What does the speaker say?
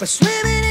But swimming in